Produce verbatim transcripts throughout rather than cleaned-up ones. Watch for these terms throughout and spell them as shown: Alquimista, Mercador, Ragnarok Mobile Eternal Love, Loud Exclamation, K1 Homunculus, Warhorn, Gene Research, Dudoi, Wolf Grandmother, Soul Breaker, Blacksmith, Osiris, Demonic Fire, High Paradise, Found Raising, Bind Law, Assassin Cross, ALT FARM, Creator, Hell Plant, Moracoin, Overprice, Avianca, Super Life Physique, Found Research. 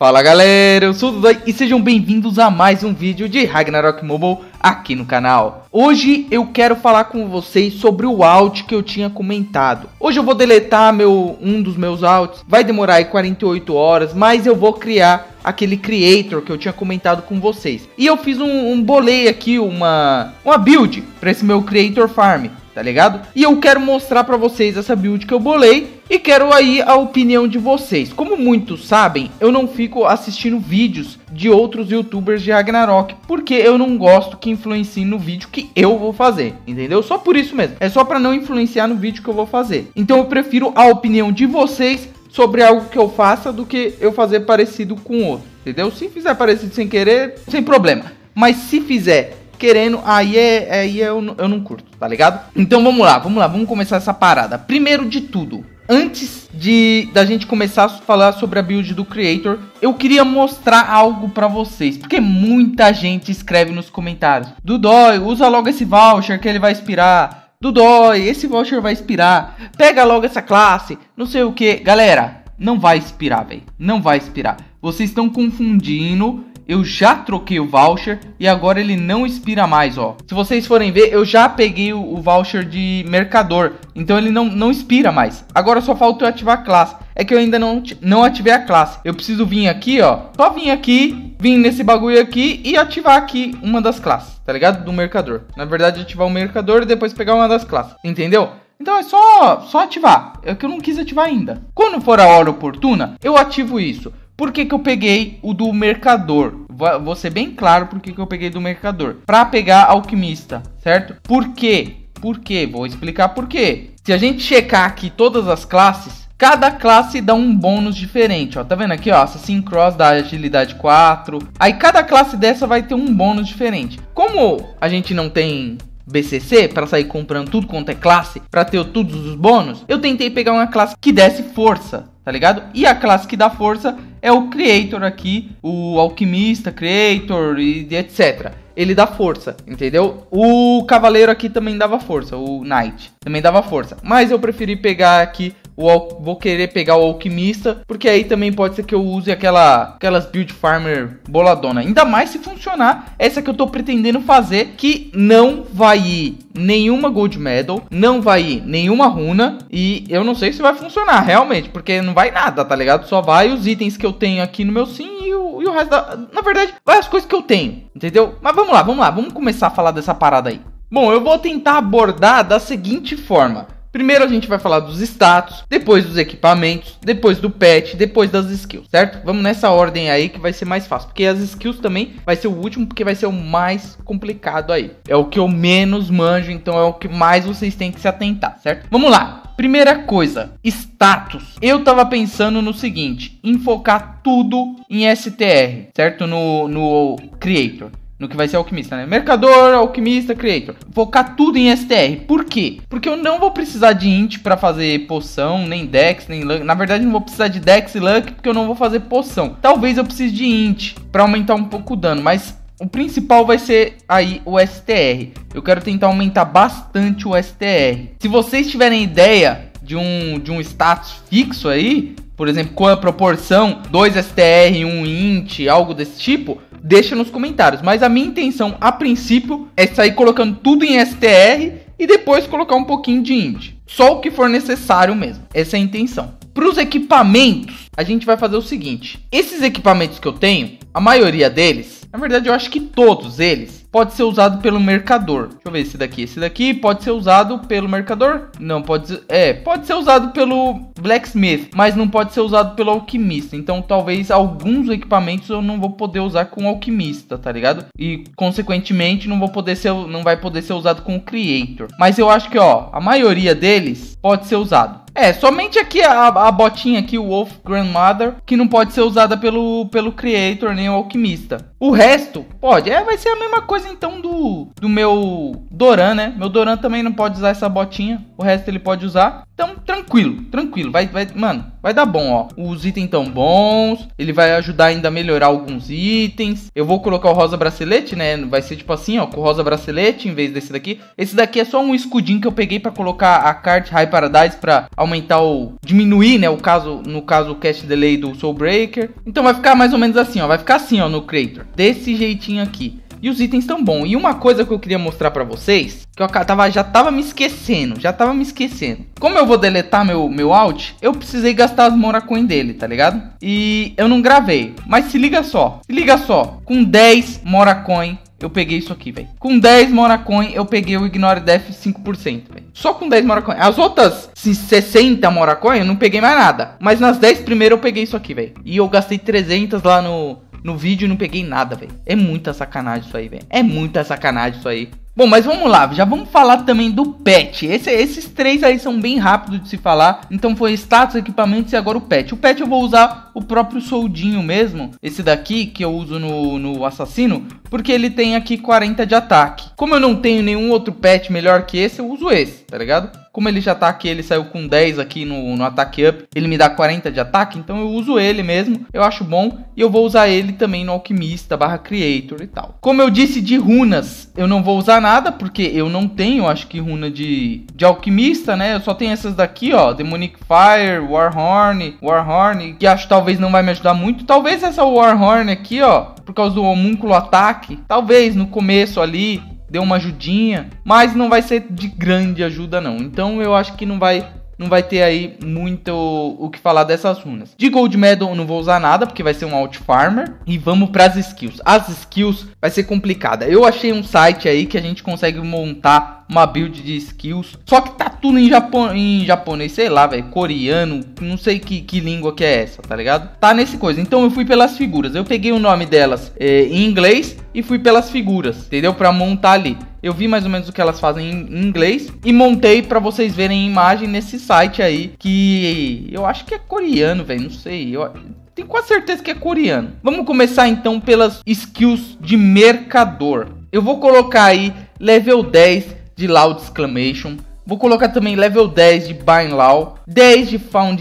Fala galera, eu sou o Dudoi e sejam bem-vindos a mais um vídeo de Ragnarok Mobile aqui no canal. Hoje eu quero falar com vocês sobre o out que eu tinha comentado. Hoje eu vou deletar meu, um dos meus outs, vai demorar aí quarenta e oito horas, mas eu vou criar aquele Creator que eu tinha comentado com vocês. E eu fiz um, um bolei aqui, uma, uma build para esse meu Creator Farm, tá ligado? E eu quero mostrar pra vocês essa build que eu bolei e quero aí a opinião de vocês. Como muitos sabem, eu não fico assistindo vídeos de outros youtubers de Ragnarok, porque eu não gosto que influenciem no vídeo que eu vou fazer, entendeu? Só por isso mesmo, é só pra não influenciar no vídeo que eu vou fazer. Então eu prefiro a opinião de vocês sobre algo que eu faça do que eu fazer parecido com outro, entendeu? Se fizer parecido sem querer, sem problema, mas se fizer querendo, aí é, aí é, eu, eu não curto, tá ligado? Então vamos lá, vamos lá, vamos começar essa parada. Primeiro de tudo, antes de da gente começar a falar sobre a build do Creator, eu queria mostrar algo pra vocês, porque muita gente escreve nos comentários: Dudoi, usa logo esse voucher que ele vai expirar. Dudoi, esse voucher vai expirar. Pega logo essa classe, não sei o que. Galera, não vai expirar, velho. Não vai expirar. Vocês estão confundindo. Eu já troquei o voucher e agora ele não expira mais, ó. Se vocês forem ver, eu já peguei o, o voucher de Mercador. Então ele não, não expira mais. Agora só falta eu ativar a classe. É que eu ainda não, não ativei a classe. Eu preciso vir aqui, ó. Só vir aqui, vir nesse bagulho aqui e ativar aqui uma das classes, tá ligado? Do Mercador. Na verdade, ativar o Mercador e depois pegar uma das classes, entendeu? Então é só, só ativar. É que eu não quis ativar ainda. Quando for a hora oportuna, eu ativo isso. Por que que eu peguei o do Mercador? Vou ser bem claro por que que eu peguei do Mercador. Pra pegar Alquimista, certo? Por quê? Por quê? Vou explicar por quê. Se a gente checar aqui todas as classes, cada classe dá um bônus diferente, ó. Tá vendo aqui, ó? Assassin Cross dá Agilidade quatro. Aí cada classe dessa vai ter um bônus diferente. Como a gente não tem B C C para sair comprando tudo quanto é classe, para ter todos os bônus, eu tentei pegar uma classe que desse força, tá ligado? E a classe que dá força é o Creator aqui, o Alquimista, Creator e etcétera. Ele dá força, entendeu? O Cavaleiro aqui também dava força, o Knight também dava força, mas eu preferi pegar aqui, o Al... vou querer pegar o Alquimista, porque aí também pode ser que eu use aquela, aquelas Build Farmer boladona. Ainda mais se funcionar essa que eu tô pretendendo fazer, que não vai ir nenhuma Gold Medal, não vai ir nenhuma runa, e eu não sei se vai funcionar realmente, porque não vai nada, tá ligado? Só vai os itens que eu tenho aqui no meu sim e o, e o resto da... Na verdade, vai as coisas que eu tenho, entendeu? Mas vamos lá, vamos lá, vamos começar a falar dessa parada aí. Bom, eu vou tentar abordar da seguinte forma. Primeiro a gente vai falar dos status, depois dos equipamentos, depois do pet, depois das skills, certo? Vamos nessa ordem aí que vai ser mais fácil, porque as skills também vai ser o último, porque vai ser o mais complicado aí. É o que eu menos manjo, então é o que mais vocês têm que se atentar, certo? Vamos lá! Primeira coisa, status. Eu tava pensando no seguinte, em focar tudo em S T R, certo? No, no Creator. No que vai ser Alquimista, né? Mercador, Alquimista, Creator. Focar tudo em S T R. Por quê? Porque eu não vou precisar de int pra fazer poção, nem dex, nem luck. Na verdade, não vou precisar de dex e luck, porque eu não vou fazer poção. Talvez eu precise de int pra aumentar um pouco o dano, mas o principal vai ser aí o S T R. Eu quero tentar aumentar bastante o S T R. Se vocês tiverem ideia de um, de um status fixo aí, por exemplo, qual é a proporção, dois S T R, um int, algo desse tipo, deixa nos comentários, mas a minha intenção a princípio é sair colocando tudo em S T R e depois colocar um pouquinho de int, só o que for necessário mesmo, essa é a intenção. Para os equipamentos, a gente vai fazer o seguinte, esses equipamentos que eu tenho, a maioria deles, na verdade eu acho que todos eles, pode ser usado pelo Mercador. Deixa eu ver esse daqui, esse daqui pode ser usado pelo Mercador? Não, pode ser, é, pode ser usado pelo Blacksmith, mas não pode ser usado pelo Alquimista. Então talvez alguns equipamentos eu não vou poder usar com o Alquimista, tá ligado? E consequentemente não vou poder ser, não vai poder ser usado com o Creator. Mas eu acho que, ó, a maioria deles pode ser usado. É, somente aqui a, a botinha aqui, o Wolf Grandmother, que não pode ser usada pelo, pelo Creator nem o Alquimista. O resto, pode, é, vai ser a mesma coisa coisa então do, do meu Doran, né? Meu Doran também não pode usar essa botinha. O resto ele pode usar. Então, tranquilo, tranquilo. Vai, vai, mano, vai dar bom, ó. Os itens tão bons. Ele vai ajudar ainda a melhorar alguns itens. Eu vou colocar o rosa bracelete, né? Vai ser tipo assim, ó, com o rosa bracelete em vez desse daqui. Esse daqui é só um escudinho que eu peguei pra colocar a card High Paradise pra aumentar o... diminuir, né? O caso, no caso, o cast delay do Soul Breaker. Então vai ficar mais ou menos assim, ó. Vai ficar assim, ó, no Creator. Desse jeitinho aqui. E os itens tão bons. E uma coisa que eu queria mostrar pra vocês, que eu tava, já tava me esquecendo, já tava me esquecendo. Como eu vou deletar meu, meu out, eu precisei gastar as Moracoin dele, tá ligado? E eu não gravei. Mas se liga só, se liga só. Com dez Moracoin, eu peguei isso aqui, velho. Com dez Moracoin, eu peguei o Ignore Death cinco por cento, velho. Só com dez Moracoin. As outras sessenta Moracoin, eu não peguei mais nada. Mas nas dez primeiro eu peguei isso aqui, velho. E eu gastei trezentos lá no... no vídeo e não peguei nada, velho. É muita sacanagem isso aí, velho. É muita sacanagem isso aí. Bom, mas vamos lá. Já vamos falar também do patch. Esse, esses três aí são bem rápidos de se falar. Então foi status, equipamentos e agora o patch. O patch eu vou usar o próprio soldinho mesmo. Esse daqui que eu uso no, no assassino. Porque ele tem aqui quarenta de ataque. Como eu não tenho nenhum outro patch melhor que esse, eu uso esse, tá ligado? Como ele já tá aqui, ele saiu com dez aqui no, no ataque up. Ele me dá quarenta de ataque, então eu uso ele mesmo. Eu acho bom e eu vou usar ele também no Alquimista, barra Creator e tal. Como eu disse de runas, eu não vou usar nada, porque eu não tenho, acho que runa de, de Alquimista, né? Eu só tenho essas daqui, ó. Demonic Fire, Warhorn, Warhorn, que acho que talvez não vai me ajudar muito. Talvez essa Warhorn aqui, ó, por causa do homúnculo ataque. Talvez no começo ali... deu uma ajudinha, mas não vai ser de grande ajuda não. Então eu acho que não vai, não vai ter aí muito o, o que falar dessas runas. De Gold Medal eu não vou usar nada, porque vai ser um Alt Farmer. E vamos para as skills. As skills vai ser complicada. Eu achei um site aí que a gente consegue montar uma build de skills. Só que tá tudo em, japo em japonês, sei lá, velho, coreano, não sei que, que língua que é essa, tá ligado? Tá nesse coisa. Então eu fui pelas figuras. Eu peguei o nome delas é, em inglês e fui pelas figuras, entendeu? Pra montar ali. Eu vi mais ou menos o que elas fazem em inglês e montei pra vocês verem imagem nesse site aí, que eu acho que é coreano, velho, não sei, eu... tenho quase certeza que é coreano. Vamos começar então pelas skills de mercador. Eu vou colocar aí level dez de Loud Exclamation. Vou colocar também level dez de Bind Law, dez de Found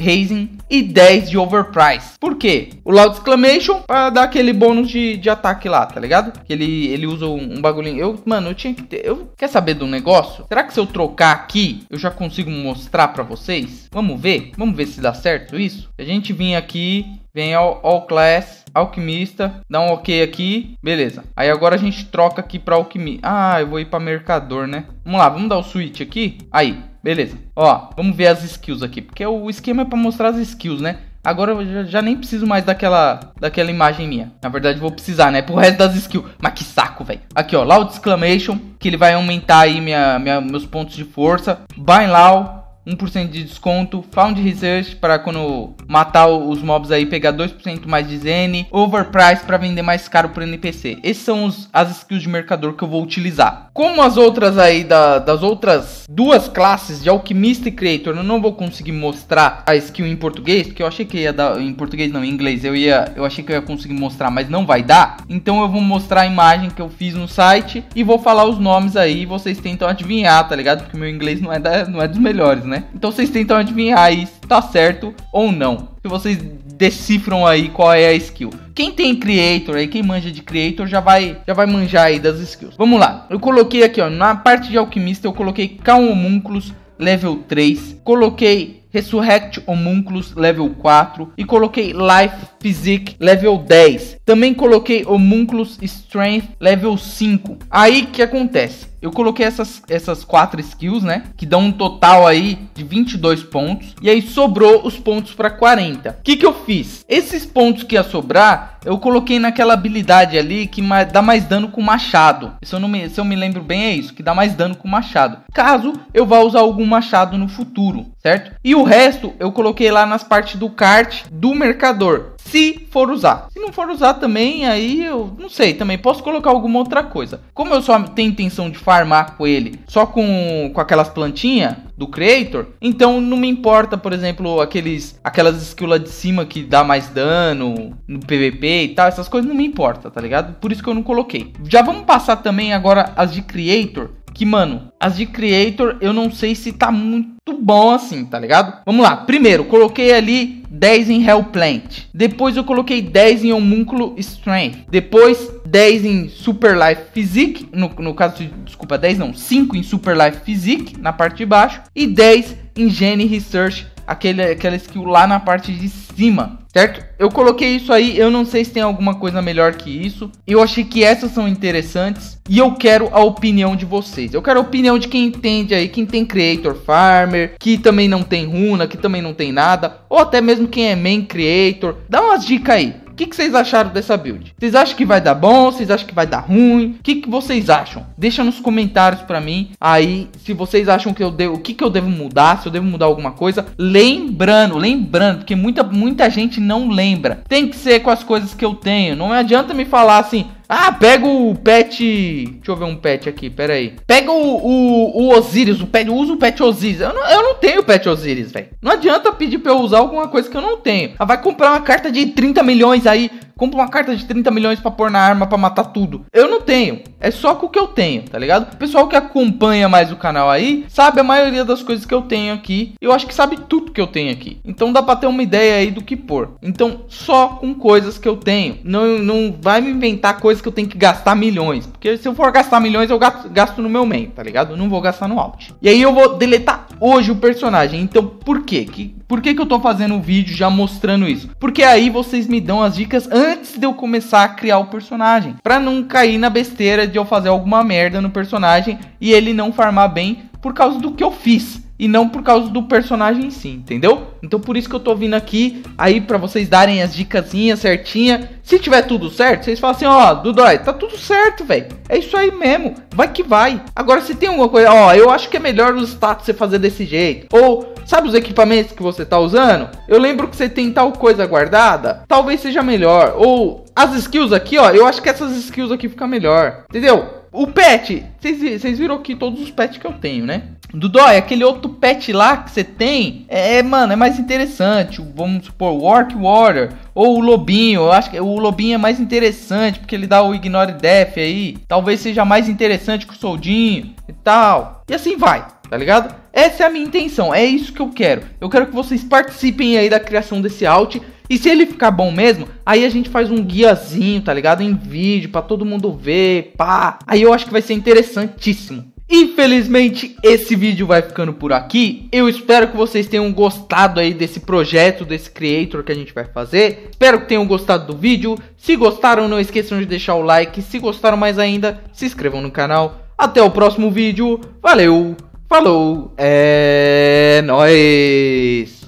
Raising e dez de Overprice. Por quê? O Loud Exclamation para dar aquele bônus de, de ataque lá, tá ligado? Que ele, ele usa um, um bagulhinho. Eu, mano, eu tinha que ter... Eu, quer saber do negócio? Será que se eu trocar aqui, eu já consigo mostrar pra vocês? Vamos ver? Vamos ver se dá certo isso? A gente vem aqui, vem ao All Class, Alquimista, dá um ok aqui. Beleza. Aí agora a gente troca aqui pra Alquimista. Ah, eu vou ir pra Mercador, né? Vamos lá, vamos dar o switch aqui. Aí. Beleza, ó, vamos ver as skills aqui, porque o esquema é pra mostrar as skills, né? Agora eu já, já nem preciso mais daquela, daquela imagem minha. Na verdade vou precisar, né, pro resto das skills. Mas que saco, velho. Aqui, ó, Loud Exclamation, que ele vai aumentar aí minha, minha, meus pontos de força. Bind Law, um por cento de desconto. Found Research, para quando matar os mobs aí, pegar dois por cento mais de Zen. Overprice, para vender mais caro pro N P C. Esses são os, as skills de mercador que eu vou utilizar. Como as outras aí, da, das outras duas classes de Alquimista e Creator, eu não vou conseguir mostrar a skill em português, porque eu achei que ia dar... Em português não, em inglês. Eu, ia, eu achei que eu ia conseguir mostrar, mas não vai dar. Então eu vou mostrar a imagem que eu fiz no site e vou falar os nomes aí e vocês tentam adivinhar, tá ligado? Porque o meu inglês não é, da, não é dos melhores, né? Então vocês tentam adivinhar aí se tá certo ou não. Se vocês decifram aí qual é a skill. Quem tem Creator aí, quem manja de Creator, já vai, já vai manjar aí das skills. Vamos lá. Eu coloquei aqui, ó, na parte de Alquimista eu coloquei K um Homunculus level três. Coloquei Resurrect Homunculus level quatro. E coloquei Life Physique level dez. Também coloquei Homunculus Strength level cinco. Aí que acontece? Eu coloquei essas, essas quatro skills, né? Que dão um total aí de vinte e dois pontos. E aí sobrou os pontos para quarenta. O que que eu fiz? Esses pontos que ia sobrar, eu coloquei naquela habilidade ali que dá mais dano com machado. Se eu, não me, se eu me lembro bem, é isso. Que dá mais dano com machado. Caso eu vá usar algum machado no futuro, certo? E o resto eu coloquei lá nas partes do kart do mercador. se for usar. Se não for usar também, aí eu não sei, também posso colocar alguma outra coisa. Como eu só tenho intenção de farmar com ele, só com, com aquelas plantinhas do Creator, então não me importa, por exemplo, aqueles, aquelas skills lá de cima que dá mais dano no P V P e tal, essas coisas não me importa, tá ligado? Por isso que eu não coloquei. Já vamos passar também agora as de Creator, que, mano, as de Creator eu não sei se tá muito bom assim, tá ligado? Vamos lá, primeiro, coloquei ali dez em Hell Plant. Depois eu coloquei dez em Homunculo Strength. Depois dez em Super Life Physique. No, no caso, desculpa, dez não, cinco em Super Life Physique, na parte de baixo. E dez em Gene Research, aquele, aquela skill lá na parte de cima, certo? Eu coloquei isso aí, eu não sei se tem alguma coisa melhor que isso. Eu achei que essas são interessantes e eu quero a opinião de vocês. Eu quero a opinião de quem entende aí, quem tem Creator Farmer, que também não tem runa, que também não tem nada, ou até mesmo quem é main Creator. Dá umas dicas aí. O que, que vocês acharam dessa build? Vocês acham que vai dar bom? Vocês acham que vai dar ruim? O que, que vocês acham? Deixa nos comentários pra mim aí se vocês acham que eu devo, o que, que eu devo mudar, se eu devo mudar alguma coisa. Lembrando, lembrando, porque muita, muita gente não lembra. Tem que ser com as coisas que eu tenho. Não adianta me falar assim, ah, pega o pet... Deixa eu ver um pet aqui, pera aí. Pega o, o, o Osiris, o pet, usa o pet Osiris. Eu não, eu não tenho o pet Osiris, velho. Não adianta pedir pra eu usar alguma coisa que eu não tenho. Ah, vai comprar uma carta de trinta milhões aí. Compra uma carta de trinta milhões pra pôr na arma pra matar tudo. Eu não tenho. É só com o que eu tenho, tá ligado? O pessoal que acompanha mais o canal aí sabe a maioria das coisas que eu tenho aqui. Eu acho que sabe tudo que eu tenho aqui. Então dá pra ter uma ideia aí do que pôr. Então só com coisas que eu tenho. Não, não vai me inventar coisas que eu tenho que gastar milhões. Porque se eu for gastar milhões, eu gasto, gasto no meu main, tá ligado? Eu não vou gastar no alt. E aí eu vou deletar hoje o personagem. Então por quê? Que... Por que que eu tô fazendo um vídeo já mostrando isso? Porque aí vocês me dão as dicas antes de eu começar a criar o personagem, pra não cair na besteira de eu fazer alguma merda no personagem e ele não farmar bem por causa do que eu fiz e não por causa do personagem em si, entendeu? Então por isso que eu tô vindo aqui aí pra vocês darem as dicasinhas certinha. Se tiver tudo certo, vocês falam assim, ó, oh, Dudoi, tá tudo certo, velho. É isso aí mesmo, vai que vai. Agora se tem alguma coisa, ó, oh, eu acho que é melhor os status você fazer desse jeito. Ou... Sabe os equipamentos que você tá usando? Eu lembro que você tem tal coisa guardada. Talvez seja melhor. Ou as skills aqui, ó. Eu acho que essas skills aqui ficam melhor. Entendeu? O pet. Vocês viram aqui todos os pets que eu tenho, né? Dudoi, aquele outro pet lá que você tem, é, mano, é mais interessante. Vamos supor, o Orc Warrior ou o Lobinho. Eu acho que o Lobinho é mais interessante porque ele dá o Ignore Death aí. Talvez seja mais interessante que o Soldinho e tal. E assim vai, tá ligado? Essa é a minha intenção, é isso que eu quero. Eu quero que vocês participem aí da criação desse alt. E se ele ficar bom mesmo, aí a gente faz um guiazinho, tá ligado? Em vídeo, pra todo mundo ver, pá. Aí eu acho que vai ser interessantíssimo. Infelizmente, esse vídeo vai ficando por aqui. Eu espero que vocês tenham gostado aí desse projeto, desse Creator que a gente vai fazer. Espero que tenham gostado do vídeo. Se gostaram, não esqueçam de deixar o like. Se gostaram mais ainda, se inscrevam no canal. Até o próximo vídeo. Valeu! Falou, é nóis!